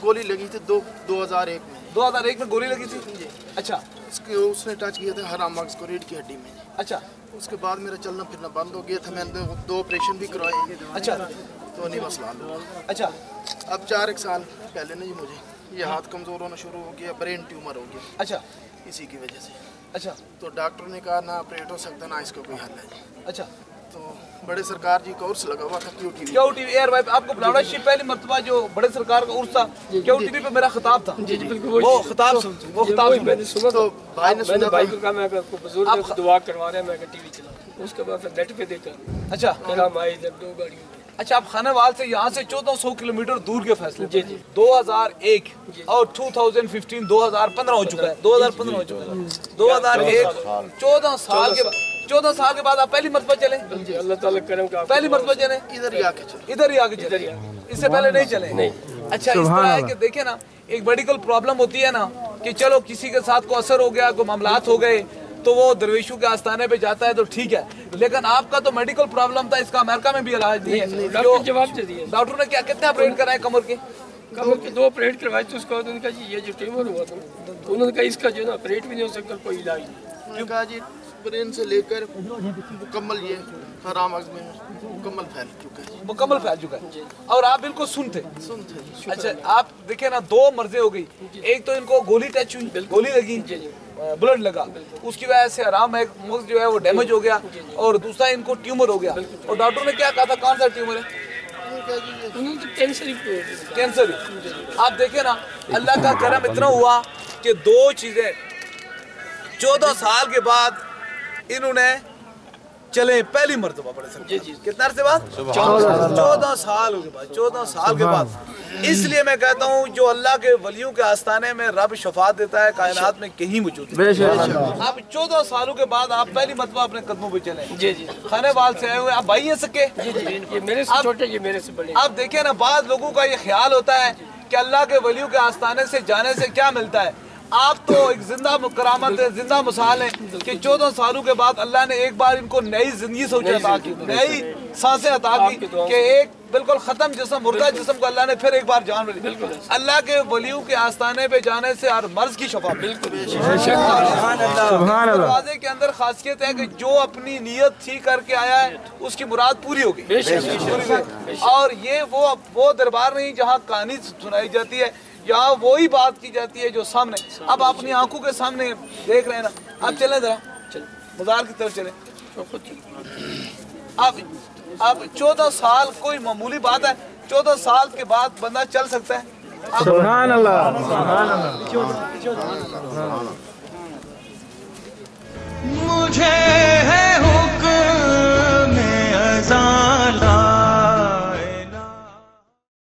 पे गोली लगी थी 2001 में गोली लगी थी। अच्छा, उसने टच किया था हराम मार्क्स को, रीढ़ की हड्डी में। अच्छा, उसके बाद मेरा चलना फिरना बंद हो गया था, मैंने 2 ऑपरेशन भी करवाए। अच्छा, तो नहीं मसला। अच्छा, अब 4 साल पहले नहीं मुझे ये हाथ कमज़ोर होना शुरू हो गया, ब्रेन ट्यूमर हो गया। अच्छा, इसी की वजह से। अच्छा, तो डॉक्टर ने कहा ना ऑपरेट हो सकता ना इसका कोई हल है। अच्छा, तो बड़े सरकार जी का उर्स लगा हुआ था क्यू टीवी एयर वाइफ। आपको बुलाना चाहिए, पहली मरतबा जो बड़े सरकार का उर्स था क्यू टीवी पे मेरा खिताब था। वो खिताब मैंने सुना, तो भाई ने सुना, भाई को कहा मैं आपको बुजुर्ग आपको दुआ करवा रहे हैं, मैं टीवी चला। उसके बाद फिर नेट पे देखा। अच्छा, हम आए जब 2 गाड़ियों। अच्छा, आप खानेवाल से यहाँ से 1400 किलोमीटर दूर के फैसले। जी जी। 2001 और 2015 2015 हो चुका है। 2015 हो चुका है। 2001 14 साल के बाद आप पहली मरतबा चले। अल्लाह ताला करम का पहली मरतबा चले। इधर ही आके चले, इससे पहले नहीं चले। अच्छा, इस तरह है कि देखे ना, एक मेडिकल प्रॉब्लम होती है ना कि चलो किसी के साथ को असर हो गया, कोई मामलात हो गए तो वो दरवेशों के आस्थाने पे जाता है तो ठीक है, लेकिन आपका तो मेडिकल प्रॉब्लम था, इसका अमेरिका में भी इलाज नहीं है। डॉक्टर ने क्या कितने ऑपरेट कराए? कमर के 2 ऑपरेट करवाए थे। उसका उनका जी ये जो ट्यूमर हुआ था, उन्होंने कहा इसका जो ना ऑपरेट भी नहीं हो सकता, कोई इलाज नहीं। कहा जी ब्रेन से लेकर मुकम्मल ये हराम अज़्म में मुकम्मल फैल चुका है। और आप बिल्कुल सुनते। अच्छा, आप देखे ना 2 मर्ज़े हो गई। एक तो इनको गोली टच हुई, गोली लगी, ब्लड लगा, उसकी वजह से आराम है जो है वो डैमेज हो गया। और दूसरा इनको ट्यूमर हो गया। और डॉक्टर ने क्या कहा था कौन सा ट्यूमर है? कैंसर। आप देखे ना, अल्लाह का करम इतना हुआ कि 2 चीज़ें 14 साल के बाद इन्होंने चले पहली मरतबा बड़े सरकार। कितना अरसे बाद? 14 साल के बाद। 14 साल के बाद। इसलिए मैं कहता हूँ जो अल्लाह के वलियों के आस्थाने में रब शफात देता है, कायनात में कहीं मौजूद नहीं। आप 14 सालों के बाद आप पहली मरतबा अपने कदमों पे चले। जी। खानेवाल से आए हुए आप भाई है सके। आप देखे ना, बाद लोगों का ये ख्याल होता है कि अल्लाह के वलियों के आस्थाने से जाने से क्या मिलता है। आप तो एक जिंदा करामत है, जिंदा मिसाल है कि 14 सालों के बाद अल्लाह ने एक बार इनको नई जिंदगी नई सांसें अता की कि एक बिल्कुल खत्म जिस्म, मुर्दा जिस्म को अल्लाह ने फिर एक बार जान मिली। अल्लाह के वलियों के आस्थाने पे जाने से हर मर्ज की शफा। दरवाजे के अंदर खासियत है कि जो अपनी नीयत ठीक करके आया है उसकी मुराद पूरी हो गई। और ये वो दरबार नहीं जहाँ कहानी सुनाई जाती है, यहाँ वही बात की जाती है जो सामने अब अपनी आंखों के सामने देख रहे हैं ना। आप चलें जरा बाजार की तरफ चलें। अब 14 साल कोई मामूली बात है? 14 साल के बाद बंदा चल सकता है। सुभान अल्लाह, सुभान अल्लाह। मुझे